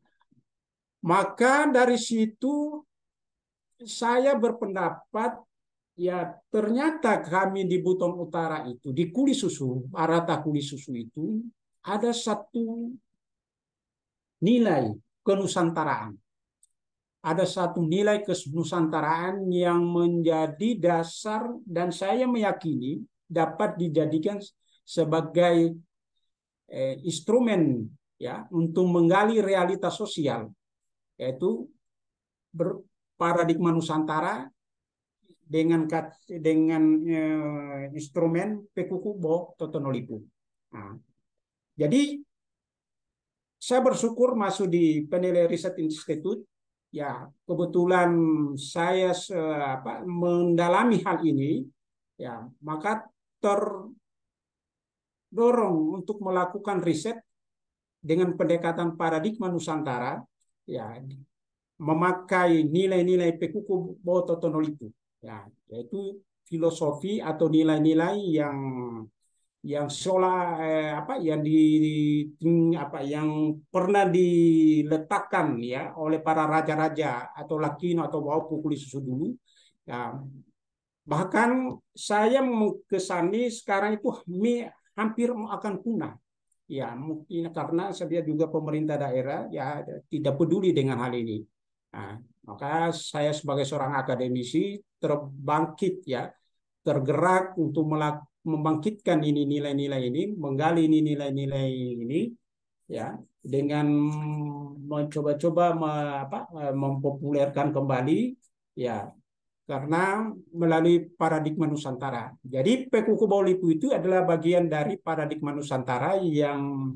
Maka dari situ saya berpendapat, ya, ternyata kami di Buton Utara itu, di kulisusu, arata kulisusu itu, ada satu nilai kenusantaraan. Ada satu nilai kenusantaraan yang menjadi dasar dan saya meyakini dapat dijadikan sebagai instrumen, ya, untuk menggali realitas sosial, yaitu paradigma Nusantara dengan instrumen Pekukubo Totonolipu. Nah, jadi saya bersyukur masuk di Peneleh Riset Institute. Ya, kebetulan saya mendalami hal ini, ya, maka terdorong untuk melakukan riset dengan pendekatan paradigma Nusantara, ya. memakai nilai-nilai Pekuko Bototono itu, ya, yaitu filosofi atau nilai-nilai yang seolah yang pernah diletakkan ya oleh para raja-raja atau Lakino atau Waupukuli Susu dulu, ya. Bahkan saya mengkesani sekarang itu hampir akan punah. Ya, mungkin karena saya juga pemerintah daerah ya tidak peduli dengan hal ini. Nah, maka saya sebagai seorang akademisi terbangkit ya, tergerak untuk membangkitkan ini nilai-nilai ini, menggali ini nilai-nilai ini ya dengan mencoba-coba mempopulerkan kembali ya. Karena melalui paradigma Nusantara. Jadi Pekuko Baulipu itu adalah bagian dari paradigma Nusantara yang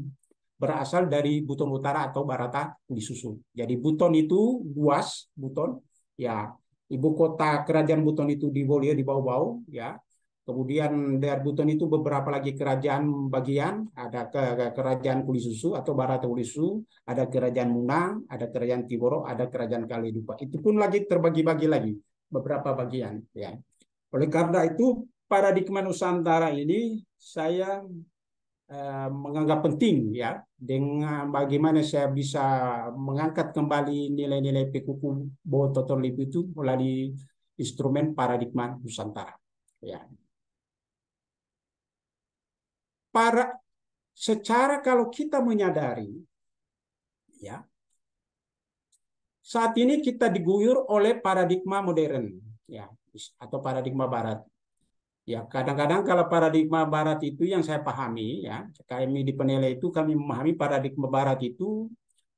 berasal dari Buton Utara atau Barata disusun. Jadi Buton itu luas, Buton ya, ibu kota kerajaan Buton itu di Bolia di Bau-Bau ya. Kemudian dari Buton itu beberapa lagi kerajaan bagian, ada kerajaan Kulisusu atau Barata Kulisusu, ada kerajaan Munang, ada kerajaan Tiboro, ada kerajaan Kaledupa. Itu pun lagi terbagi-bagi lagi beberapa bagian ya. Oleh karena itu paradigma Nusantara ini saya menganggap penting ya, dengan bagaimana saya bisa mengangkat kembali nilai-nilai Pekuko Bototonlipu itu melalui instrumen paradigma Nusantara ya. Secara kalau kita menyadari ya, saat ini kita diguyur oleh paradigma modern ya, atau paradigma barat. Ya, kadang-kadang kalau paradigma barat itu yang saya pahami ya, kami di penilai itu kami memahami paradigma barat itu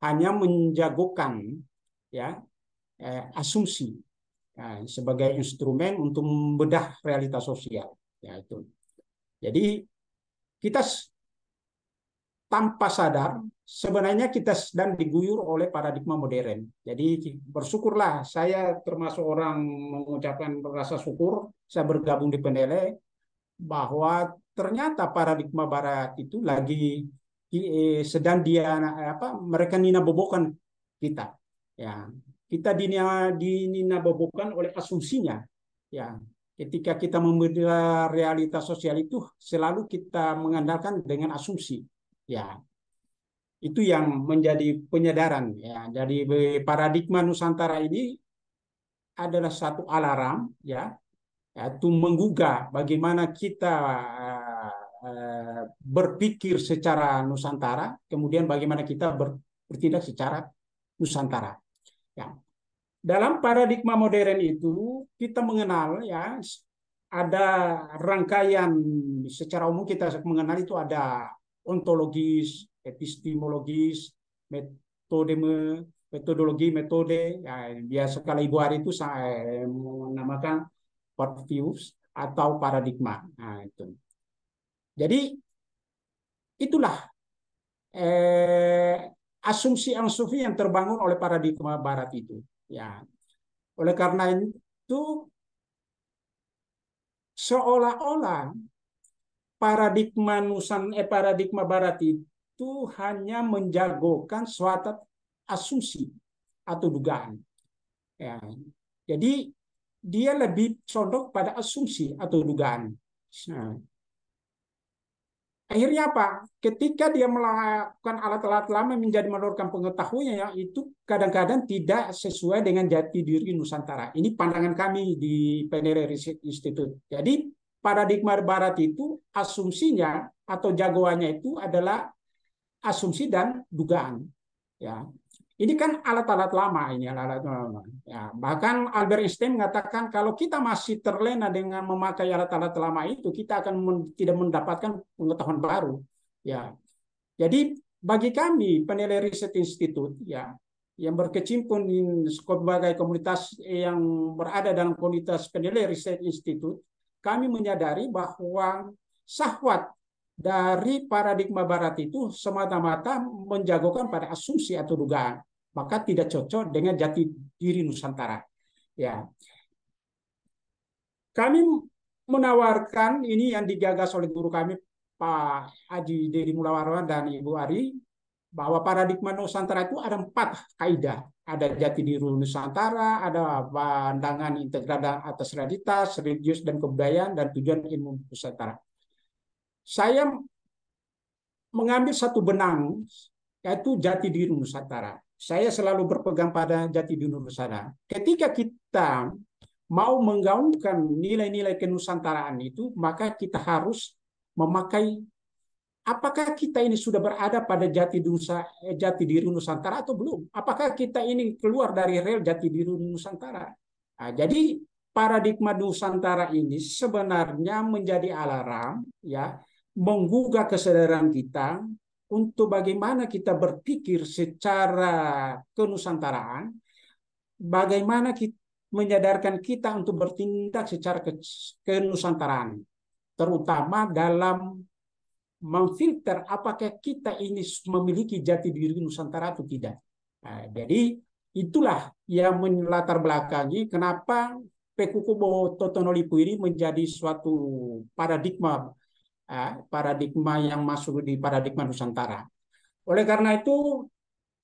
hanya menjagokan ya asumsi ya, sebagai instrumen untuk membedah realitas sosial ya itu. Jadi kita tanpa sadar sebenarnya kita sedang diguyur oleh paradigma modern. Jadi bersyukurlah saya termasuk orang mengucapkan rasa syukur saya bergabung di Pendele bahwa ternyata paradigma barat itu lagi sedang dia mereka ninabobokan kita. Ya, kita dininabobokan oleh asumsinya. Ya, ketika kita membedah realitas sosial itu selalu kita mengandalkan dengan asumsi. Ya. Itu yang menjadi penyadaran ya. Jadi paradigma Nusantara ini adalah satu alarm ya, yaitu menggugah bagaimana kita berpikir secara Nusantara, kemudian bagaimana kita bertindak secara Nusantara. Ya. Dalam paradigma modern itu kita mengenal ya ada rangkaian secara umum kita mengenal itu ada ontologis, epistemologis, metodologi, ya, biasa kalau Ibu Ari itu saya menamakan worldviews atau paradigma. Nah, itu. Jadi itulah asumsi yang terbangun oleh paradigma barat itu. Ya, oleh karena itu seolah-olah paradigma paradigma barat itu hanya menjagokan suatu asumsi atau dugaan. Ya. Jadi dia lebih condong pada asumsi atau dugaan. Nah. Akhirnya apa? Ketika dia melakukan alat-alat lama menjadi menurunkan pengetahuannya, itu kadang-kadang tidak sesuai dengan jati diri Nusantara. Ini pandangan kami di Penere Research Institute. Jadi paradigma barat itu asumsinya atau jagoannya itu adalah asumsi dan dugaan, ya. Ini kan alat-alat lama ini, alat-alat lama. Ya, bahkan Albert Einstein mengatakan kalau kita masih terlena dengan memakai alat-alat lama itu, kita akan tidak mendapatkan pengetahuan baru, ya. Jadi bagi kami penilai riset institut, ya, yang berkecimpung sebagai komunitas yang berada dalam komunitas penilai riset institut, kami menyadari bahwa syahwat dari paradigma barat itu semata-mata menjagokan pada asumsi atau dugaan, maka tidak cocok dengan jati diri Nusantara. Ya, kami menawarkan ini yang digagas oleh guru kami Pak Haji Dedi Mulawarwan dan Ibu Ari bahwa paradigma Nusantara itu ada 4 kaidah ada jati diri Nusantara, ada pandangan integral atas realitas, religius dan kebudayaan, dan tujuan ilmu Nusantara. Saya mengambil satu benang, yaitu jati diri Nusantara. Saya selalu berpegang pada jati diri Nusantara. Ketika kita mau menggaungkan nilai-nilai kenusantaraan itu, maka kita harus memakai apakah kita ini sudah berada pada jati diri Nusantara atau belum? Apakah kita ini keluar dari rel jati diri Nusantara? Nah, jadi paradigma Nusantara ini sebenarnya menjadi alarm, ya, menggugah kesadaran kita untuk bagaimana kita berpikir secara kenusantaraan, bagaimana kita menyadarkan kita untuk bertindak secara kenusantaraan, terutama dalam memfilter apakah kita ini memiliki jati diri Nusantara atau tidak. Nah, jadi itulah yang melatar belakangi kenapa Pekukubo Totonolipu ini menjadi suatu paradigma yang masuk di paradigma Nusantara. Oleh karena itu,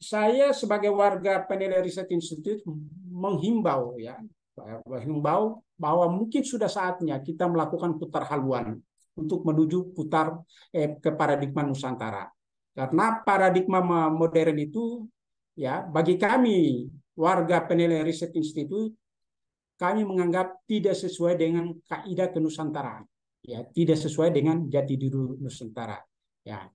saya sebagai warga Penelitian Riset Institute menghimbau, ya, bahwa mungkin sudah saatnya kita melakukan putar haluan untuk menuju ke paradigma Nusantara. Karena paradigma modern itu, ya, bagi kami warga Penelitian Riset Institute, kami menganggap tidak sesuai dengan kaidah kenusantaraan, ya, tidak sesuai dengan jati diri Nusantara, ya.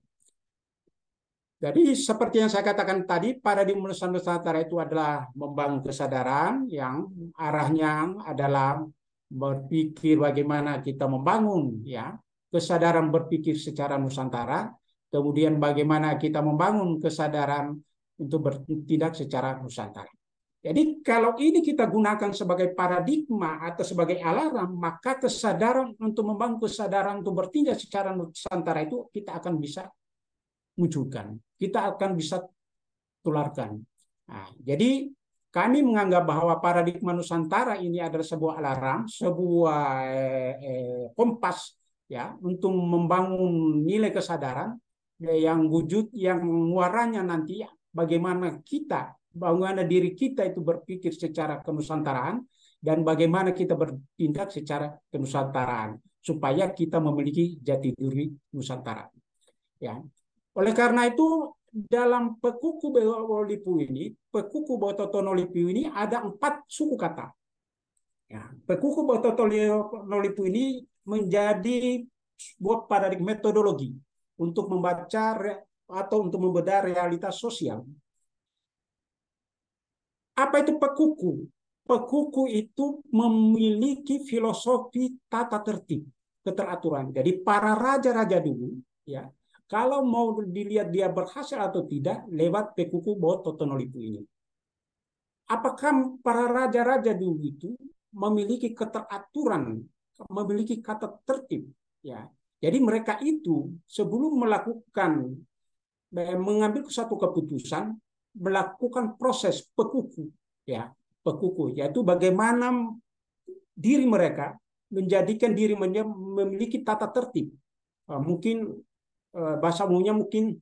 Jadi seperti yang saya katakan tadi, paradigma Nusantara itu adalah membangun kesadaran yang arahnya adalah berpikir bagaimana kita membangun, ya, kesadaran berpikir secara Nusantara, kemudian bagaimana kita membangun kesadaran untuk bertindak secara Nusantara. Jadi kalau ini kita gunakan sebagai paradigma atau sebagai alarm, maka kesadaran untuk membangun kesadaran untuk bertindak secara Nusantara itu kita akan bisa munculkan, kita akan bisa tularkan. Nah, jadi kami menganggap bahwa paradigma Nusantara ini adalah sebuah alarm, sebuah kompas, ya, untuk membangun nilai kesadaran yang wujud, yang muaranya nanti bagaimana kita, bagaimana diri kita itu berpikir secara kenusantaraan dan bagaimana kita bertindak secara kenusantaraan supaya kita memiliki jati diri Nusantara, ya. Oleh karena itu dalam Pekukubo Totonolipu ini ada 4 suku kata. Ya, Pekukubo Totonolipu ini menjadi sebuah paradigma metodologi untuk membaca atau untuk membedah realitas sosial. Apa itu Pekuku? Pekuku itu memiliki filosofi tata tertib, keteraturan. Jadi para raja-raja dulu, ya, kalau mau dilihat dia berhasil atau tidak lewat Pekukubo Totonolipu ini. Apakah para raja-raja dulu itu memiliki keteraturan, memiliki kata tertib, ya. Jadi mereka itu sebelum melakukan mengambil satu keputusan melakukan proses pekuku, ya, pekuku yaitu bagaimana diri mereka menjadikan diri memiliki tata tertib. Mungkin bahasa umumnya mungkin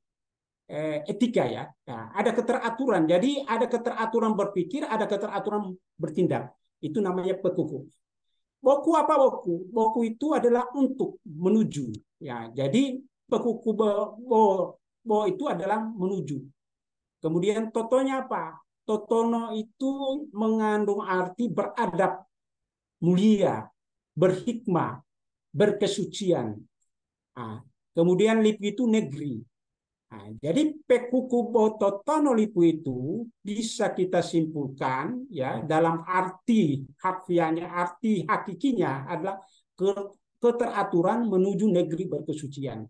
etika, ya. Nah, ada keteraturan. Jadi ada keteraturan berpikir, ada keteraturan bertindak. Itu namanya pekuku. Boku apa boku? Boku itu adalah untuk menuju. Ya, jadi pekuku bo itu adalah menuju. Kemudian totonya apa? Totono itu mengandung arti beradab, mulia, berhikmah, berkesucian. Nah, kemudian lipu itu negeri. Nah, jadi Pekukubo Totonolipu itu bisa kita simpulkan, ya, dalam arti harfiahnya, arti hakikinya adalah keteraturan menuju negeri berkesucian.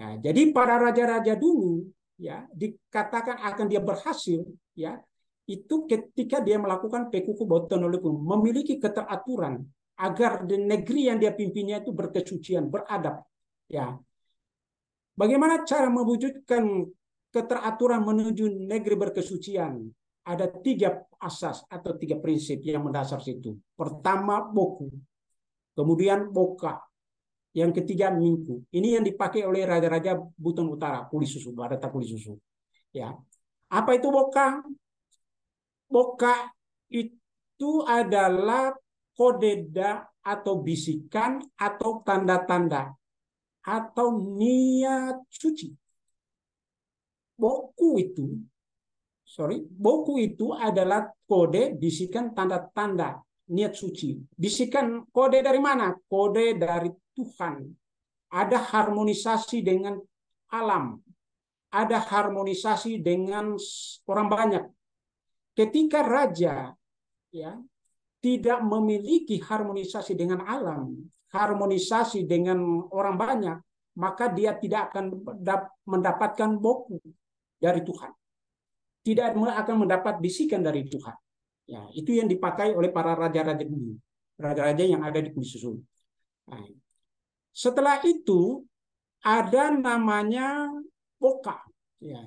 Nah, jadi para raja-raja dulu, ya, dikatakan akan dia berhasil, ya, itu ketika dia melakukan Pekukubo Totonolipu, memiliki keteraturan agar di negeri yang dia pimpinnya itu berkesucian, beradab, ya. Bagaimana cara mewujudkan keteraturan menuju negeri berkesucian? Ada 3 asas atau 3 prinsip yang mendasar situ. Pertama, boku. Kemudian, boka. Yang ketiga, mingku. Ini yang dipakai oleh raja-raja Buton Utara, Kulisusu, Barata Kulisusu. Ya. Apa itu boka? Poka itu adalah kodeda atau bisikan atau tanda-tanda atau niat suci. Boku itu adalah kode bisikan tanda-tanda niat suci. Bisikan kode dari mana? Kode dari Tuhan. Ada harmonisasi dengan alam. Ada harmonisasi dengan orang banyak. Ketika raja ya tidak memiliki harmonisasi dengan alam, harmonisasi dengan orang banyak, maka dia tidak akan mendapatkan boku dari Tuhan. Tidak akan mendapat bisikan dari Tuhan. Ya, itu yang dipakai oleh para raja-raja dulu. Raja-raja yang ada di Kususun. Nah, setelah itu ada namanya Boka. Ya.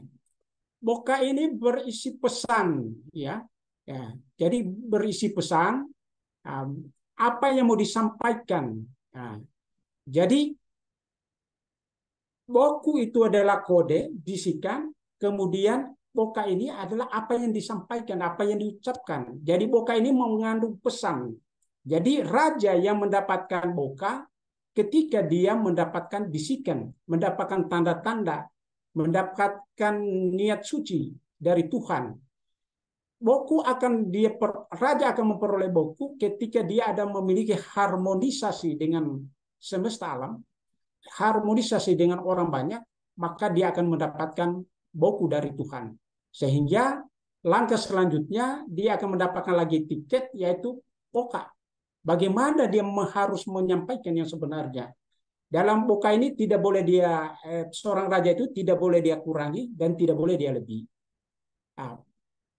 Boka ini berisi pesan. Ya. Ya. Jadi berisi pesan. Apa yang mau disampaikan. Nah, jadi boku itu adalah kode, bisikan. Kemudian Boka ini adalah apa yang disampaikan, apa yang diucapkan. Jadi boka ini mengandung pesan. Jadi raja yang mendapatkan boka ketika dia mendapatkan bisikan, mendapatkan tanda-tanda, mendapatkan niat suci dari Tuhan. Raja akan memperoleh boku ketika dia ada memiliki harmonisasi dengan semesta alam, harmonisasi dengan orang banyak, maka dia akan mendapatkan boku dari Tuhan. Sehingga langkah selanjutnya dia akan mendapatkan lagi tiket yaitu Poka. Bagaimana dia harus menyampaikan yang sebenarnya. Dalam Poka ini tidak boleh seorang raja itu tidak boleh dia kurangi dan tidak boleh dia lebih. Nah,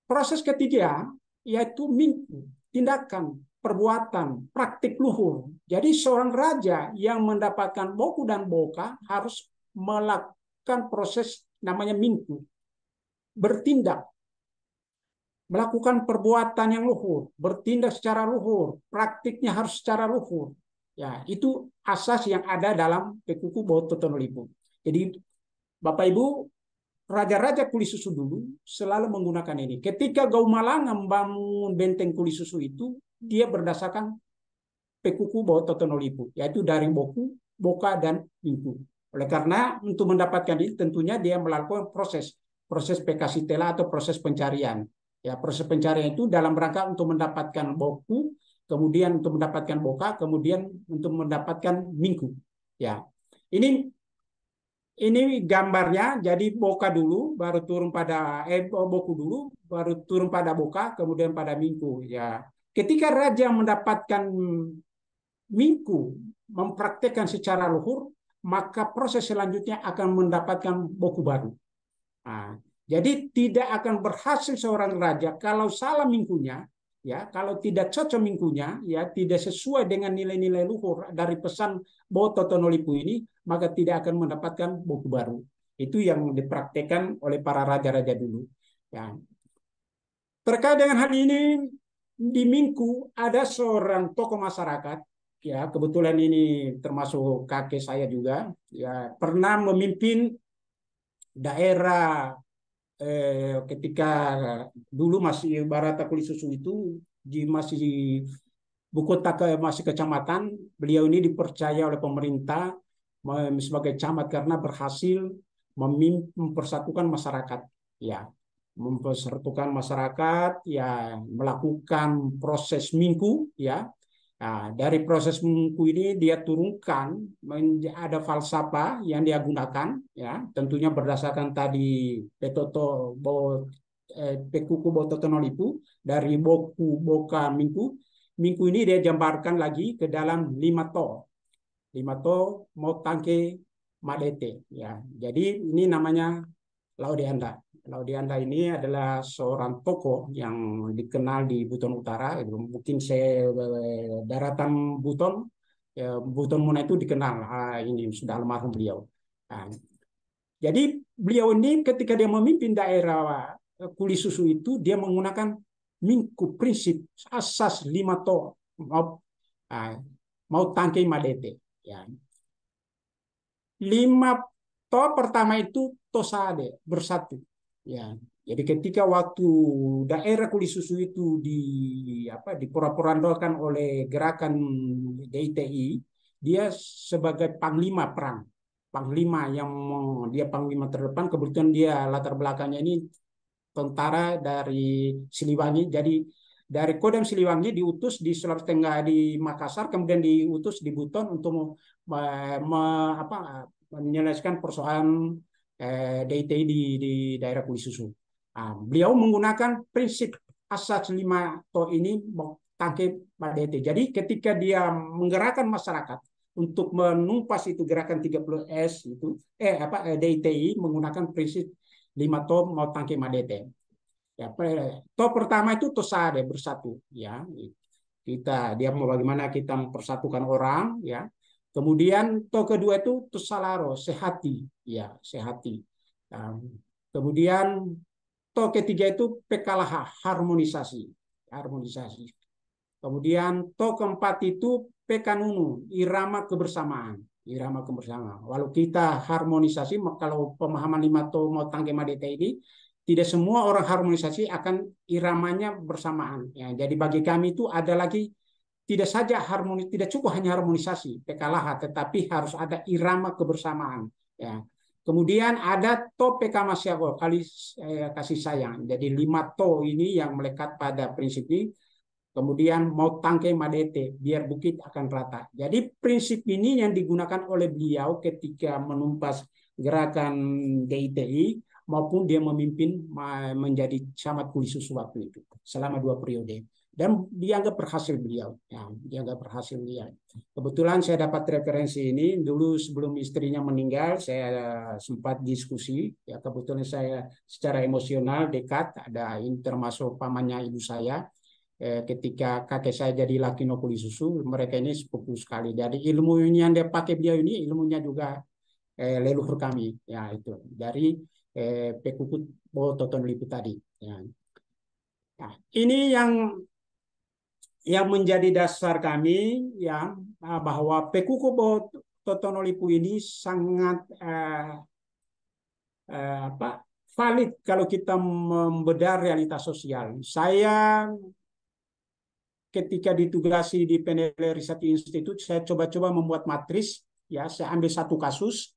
proses ketiga yaitu minggu, tindakan, perbuatan, praktik luhur. Jadi seorang raja yang mendapatkan boku dan Poka harus melakukan proses namanya minggu. Bertindak, melakukan perbuatan yang luhur, bertindak secara luhur, praktiknya harus secara luhur. Ya, itu asas yang ada dalam Pekuku Bototonolibo. Jadi Bapak Ibu, raja-raja Kuli Susu dulu selalu menggunakan ini. Ketika Gaumalanga membangun benteng Kuli Susu itu, dia berdasarkan Pekuku Bototonolibo, yaitu dari boku, boka dan minggu. Oleh karena untuk mendapatkan ini tentunya dia melakukan proses pekasitela atau proses pencarian. Ya, proses pencarian itu dalam rangka untuk mendapatkan boku, kemudian untuk mendapatkan boka, kemudian untuk mendapatkan minggu. Ya. Ini gambarnya, jadi boka dulu baru turun pada boku dulu, baru turun pada boka, kemudian pada minggu, ya. Ketika raja mendapatkan minggu, mempraktekkan secara luhur, maka proses selanjutnya akan mendapatkan boku baru. Nah, jadi tidak akan berhasil seorang raja kalau salah minggunya, ya, kalau tidak cocok minggunya, ya, tidak sesuai dengan nilai-nilai luhur dari pesan Bototonolipu ini, maka tidak akan mendapatkan boku baru. Itu yang dipraktekkan oleh para raja-raja dulu. Ya. Terkait dengan hal ini, di minggu ada seorang tokoh masyarakat, ya, kebetulan ini termasuk kakek saya juga, ya, pernah memimpin daerah ketika dulu masih Barata Kuli Susu itu masih ibu kota masih kecamatan. Beliau ini dipercaya oleh pemerintah sebagai camat karena berhasil mempersatukan masyarakat, ya, mempersatukan masyarakat, ya, melakukan proses minggu, ya. Nah, dari proses minggu ini dia turunkan ada falsafah yang dia gunakan, ya, tentunya berdasarkan tadi Pekuku Bototonolipu dari boku, boka, minggu. Minggu ini dia jambarkan lagi ke dalam lima to motangke madete, ya. Jadi ini namanya Laudeanda. Laudeanda ini adalah seorang tokoh yang dikenal di Buton Utara. Mungkin daratan Buton, Buton Muna itu dikenal. Ini sudah almarhum beliau. Jadi beliau ini ketika dia memimpin daerah Kuli Susu itu, dia menggunakan minggu, prinsip asas lima to mau tangkai madete. Ya. 5 to pertama itu tosade, bersatu. Ya, Jadi ketika waktu daerah Kuli Susu itu dipora-porandakan oleh gerakan DITI, dia sebagai panglima perang, panglima yang dia panglima terdepan. Kebetulan dia latar belakangnya ini tentara dari Siliwangi. Jadi dari Kodam Siliwangi diutus di Sulawesi Tengah di Makassar, kemudian diutus di Buton untuk menyelesaikan persoalan DITI di daerah Kuli Susu. Beliau menggunakan prinsip asas 5 to ini tangkep pada DITI. Jadi ketika dia menggerakkan masyarakat untuk menumpas itu gerakan 30S itu DITI menggunakan prinsip 5 to mau tangkep pada DITI. Ya, to pertama itu tosade bersatu, ya. Dia mau bagaimana kita mempersatukan orang, ya. Kemudian to kedua itu tosalaro sehati, ya, sehati. Kemudian to ketiga itu pekalaha harmonisasi, harmonisasi. Kemudian to keempat itu pekanunu irama kebersamaan, irama kebersamaan. Walau kita harmonisasi, kalau pemahaman 5 to mau tangkema DT ini, tidak semua orang harmonisasi akan iramanya bersamaan. Ya, jadi bagi kami itu ada lagi tidak saja harmoni, tidak cukup hanya harmonisasi PKLH, tetapi harus ada irama kebersamaan. Ya. Kemudian ada to PK Masyago, kasih sayang. Jadi 5 to ini yang melekat pada prinsip ini. Kemudian mau tangke madete, biar bukit akan rata. Jadi prinsip ini yang digunakan oleh beliau ketika menumpas gerakan DITI maupun dia memimpin menjadi camat Kuli Susu waktu itu selama 2 periode. Dan dianggap berhasil beliau, ya, dianggap berhasil beliau. Kebetulan saya dapat referensi ini dulu sebelum istrinya meninggal, saya sempat diskusi. Ya, kebetulan saya secara emosional dekat, ada termasuk pamannya ibu saya. Ketika kakek saya jadi Lakino Kuli Susu, mereka ini sepupu sekali. Jadi ilmu yang dia pakai beliau ini ilmunya juga leluhur kami, ya itu dari Pekukut Bototon Lipu tadi. Ya. Nah, ini yang menjadi dasar kami, ya, bahwa Pekukubo Totonolipu ini sangat valid kalau kita membedah realitas sosial. Saya ketika ditugasi di Penelitian Riset Institute, saya coba-coba membuat matris, ya, saya ambil satu kasus,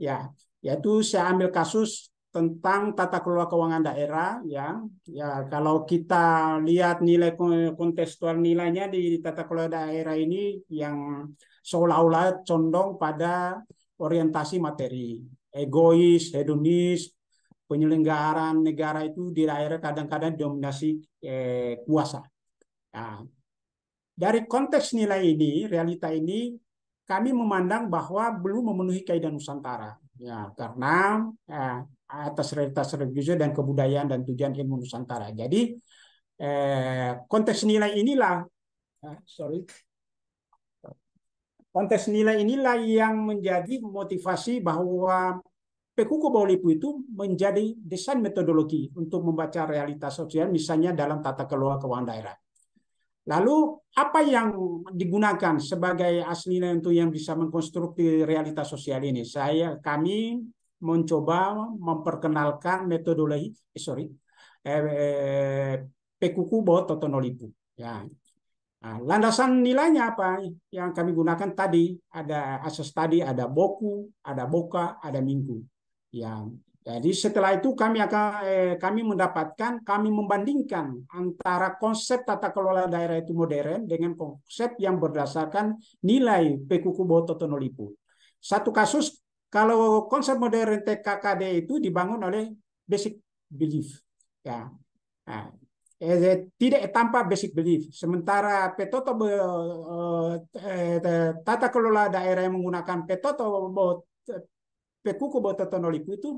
ya, yaitu saya ambil kasus tentang tata kelola keuangan daerah, ya, ya kalau kita lihat nilai kontekstual nilainya di tata kelola daerah ini yang seolah-olah condong pada orientasi materi, egois, hedonis, penyelenggaraan negara itu di daerah kadang-kadang dominasi kuasa. Nah, dari konteks nilai ini, realita ini, kami memandang bahwa belum memenuhi kaidah Nusantara, ya, karena atas realitas religius dan kebudayaan dan tujuan ilmu Nusantara. Jadi konteks nilai inilah yang menjadi motivasi bahwa Pekuko Baolipu itu menjadi desain metodologi untuk membaca realitas sosial, misalnya dalam tata kelola keuangan daerah. Lalu apa yang digunakan sebagai asli untuk yang bisa mengkonstruksi realitas sosial ini? Kami mencoba memperkenalkan metodologi Pekukubo Totonolipu, ya. Nah, landasan nilainya apa yang kami gunakan tadi, ada asas tadi, ada boku, ada boka, ada minggu, ya. Jadi setelah itu kami membandingkan antara konsep tata kelola daerah itu modern dengan konsep yang berdasarkan nilai Pekukubo Totonolipu. Satu kasus, kalau konsep modern TKKD itu dibangun oleh basic belief, ya, nah, tidak tanpa basic belief. Sementara Petoto tata kelola daerah yang menggunakan Pekukubo Totonolipu itu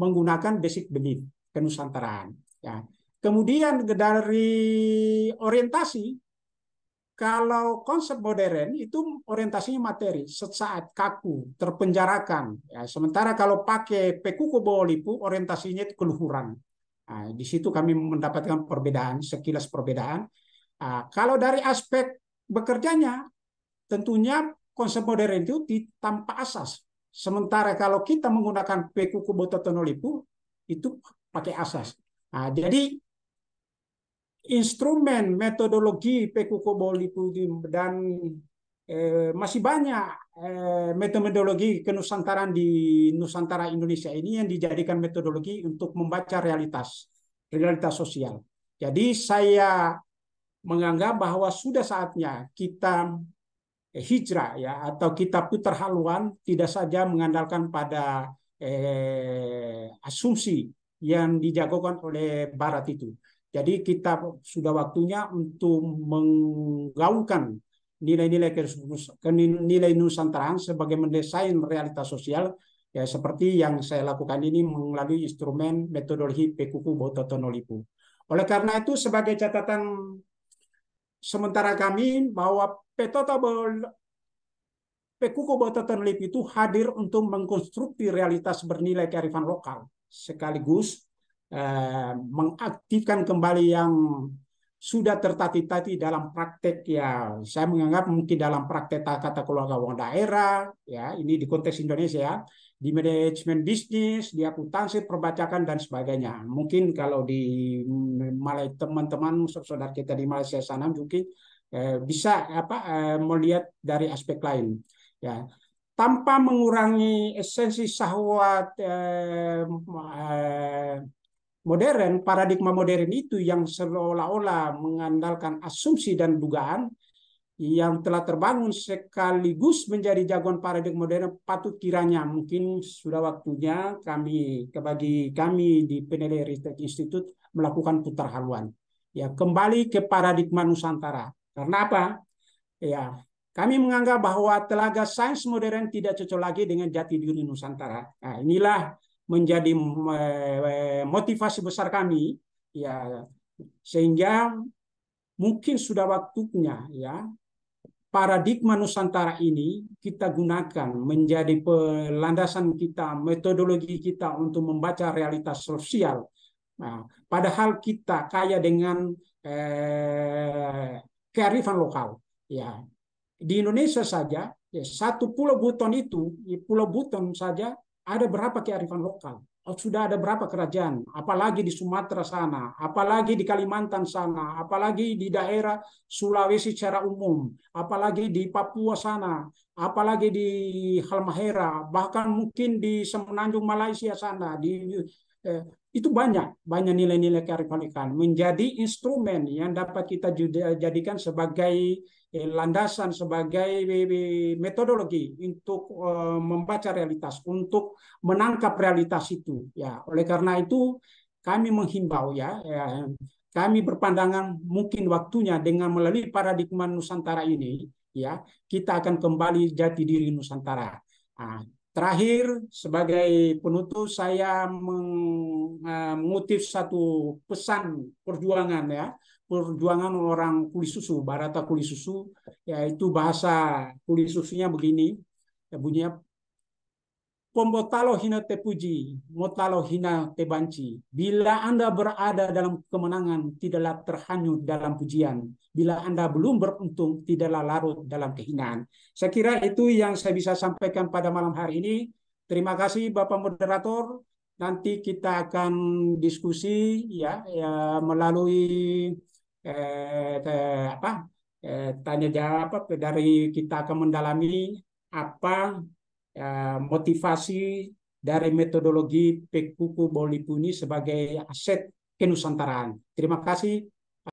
menggunakan basic belief kenusantaraan. Ya. Kemudian dari orientasi. Kalau konsep modern itu orientasinya materi, sesaat, kaku, terpenjarakan. Ya, sementara kalau pakai Pekukubo Baolipu orientasinya itu keluhuran. Nah, di situ kami mendapatkan perbedaan, sekilas perbedaan. Nah, kalau dari aspek bekerjanya, tentunya konsep modern itu tanpa asas. Sementara kalau kita menggunakan Pekukubo Totonolipu itu pakai asas. Nah, jadi instrumen metodologi Pekuko-Bolipugi dan masih banyak metodologi kenusantaraan di Nusantara Indonesia ini yang dijadikan metodologi untuk membaca realitas sosial. Jadi saya menganggap bahwa sudah saatnya kita hijrah ya, atau kita putar haluan, tidak saja mengandalkan pada asumsi yang dijagokan oleh Barat itu. Jadi kita sudah waktunya untuk menggaungkan nilai-nilai Nusantaraan sebagai mendesain realitas sosial, ya, seperti yang saya lakukan ini melalui instrumen metodologi Pekuku Bototonolipu. Oleh karena itu, sebagai catatan sementara kami bahwa Pekuku Bototonolipu itu hadir untuk mengkonstruksi realitas bernilai kearifan lokal, sekaligus mengaktifkan kembali yang sudah tertati-tati dalam praktek, ya saya menganggap mungkin dalam praktek tata kelola keuangan daerah ya, ini di konteks Indonesia ya, di manajemen bisnis, di akuntansi, perpajakan dan sebagainya. Mungkin kalau di Malaysia, teman-teman saudara kita di Malaysia sana mungkin bisa melihat dari aspek lain ya, tanpa mengurangi esensi syahwat modern, paradigma modern itu yang seolah-olah mengandalkan asumsi dan dugaan yang telah terbangun sekaligus menjadi jagoan paradigma modern, patut kiranya mungkin sudah waktunya bagi kami di Peneleh Riset Institute melakukan putar haluan ya, kembali ke paradigma Nusantara. Karena apa? Ya, kami menganggap bahwa telaga sains modern tidak cocok lagi dengan jati diri Nusantara. Nah, inilah menjadi motivasi besar kami ya, sehingga mungkin sudah waktunya ya paradigma Nusantara ini kita gunakan menjadi landasan kita, metodologi kita untuk membaca realitas sosial. Nah, padahal kita kaya dengan kearifan lokal ya. Di Indonesia saja ya, satu Pulau Buton itu, Pulau Buton saja ada berapa kearifan lokal? Sudah ada berapa kerajaan? Apalagi di Sumatera sana, apalagi di Kalimantan sana, apalagi di daerah Sulawesi secara umum, apalagi di Papua sana, apalagi di Halmahera, bahkan mungkin di Semenanjung Malaysia sana. Itu banyak nilai-nilai kearifan lokal menjadi instrumen yang dapat kita jadikan sebagai landasan, sebagai metodologi untuk membaca realitas, untuk menangkap realitas itu ya. Oleh karena itu kami menghimbau ya, kami berpandangan mungkin waktunya dengan melalui paradigma Nusantara ini ya, kita akan kembali jati diri Nusantara. Nah, terakhir sebagai penutup saya mengutip satu pesan perjuangan ya, perjuangan orang kulit susu, Barata kulit susu, yaitu bahasa kulit susunya begini, ya bunyinya, Pombotalo hina tepuji, motalo hina tebanci. Bila Anda berada dalam kemenangan, tidaklah terhanyut dalam pujian. Bila Anda belum beruntung, tidaklah larut dalam kehinaan. Saya kira itu yang saya bisa sampaikan pada malam hari ini. Terima kasih Bapak Moderator. Nanti kita akan diskusi ya melalui tanya jawab, dari kita akan mendalami apa motivasi dari metodologi Pekuku Bolipu ini sebagai aset kenusantaraan. Terima kasih.